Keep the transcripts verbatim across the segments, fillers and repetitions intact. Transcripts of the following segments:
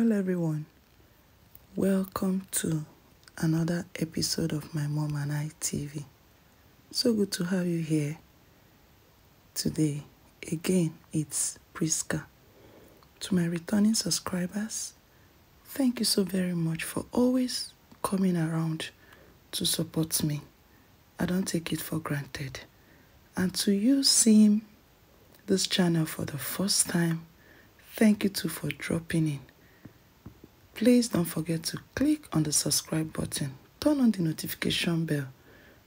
Hello everyone, welcome to another episode of My Mom and I T V. So good to have you here today. Again, it's Prisca. To my returning subscribers, thank you so very much for always coming around to support me. I don't take it for granted. And to you seeing this channel for the first time, thank you too for dropping in. Please don't forget to click on the subscribe button. Turn on the notification bell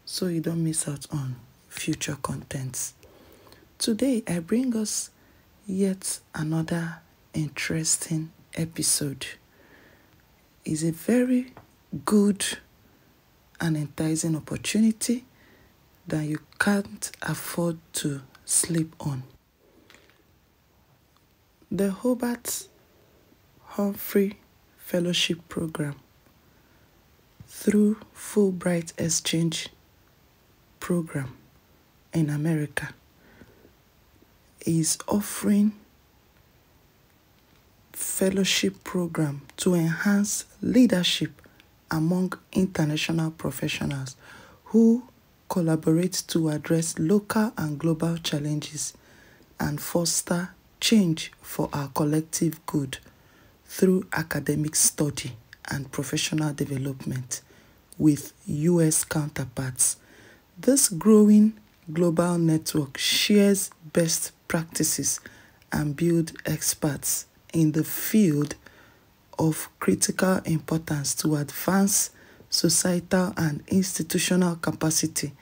so you don't miss out on future contents. Today, I bring us yet another interesting episode. It's a very good and enticing opportunity that you can't afford to sleep on. The Hubert Humphrey Fellowship Program through Fulbright Exchange Program in America is offering fellowship program to enhance leadership among international professionals who collaborate to address local and global challenges and foster change for our collective good through academic study and professional development with U S counterparts. This growing global network shares best practices and builds experts in the field of critical importance to advance societal and institutional capacity,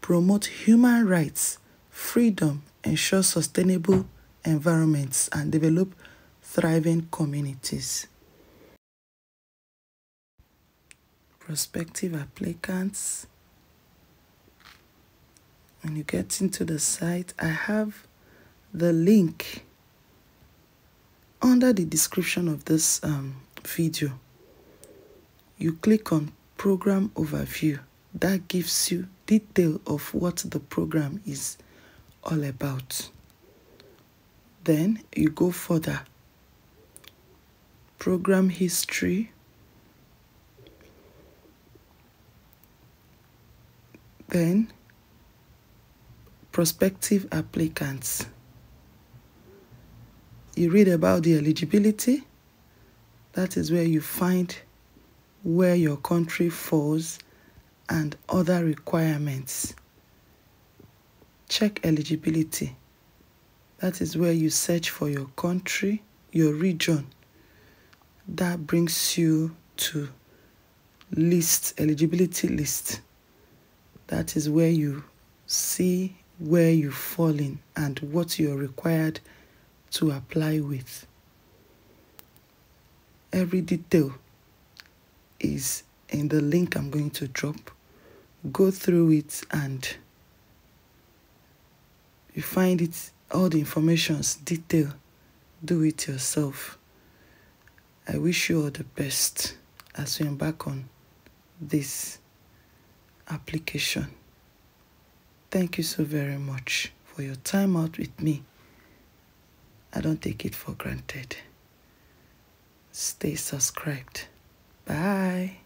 promote human rights, freedom, ensure sustainable environments, and develop thriving communities. Prospective applicants. When you get into the site, I have the link under the description of this um, video. You click on Program Overview. That gives you detail of what the program is all about. Then you go further. Program history. Then prospective applicants. You read about the eligibility. That is where you find where your country falls and other requirements. Check eligibility. That is where you search for your country, your region. That brings you to list, eligibility list. That is where you see where you fall in and what you're required to apply with. Every detail is in the link I'm going to drop. Go through it and you find it, all the information's detail. Do it yourself. I wish you all the best as you embark on this application. Thank you so very much for your time out with me. I don't take it for granted. Stay subscribed. Bye.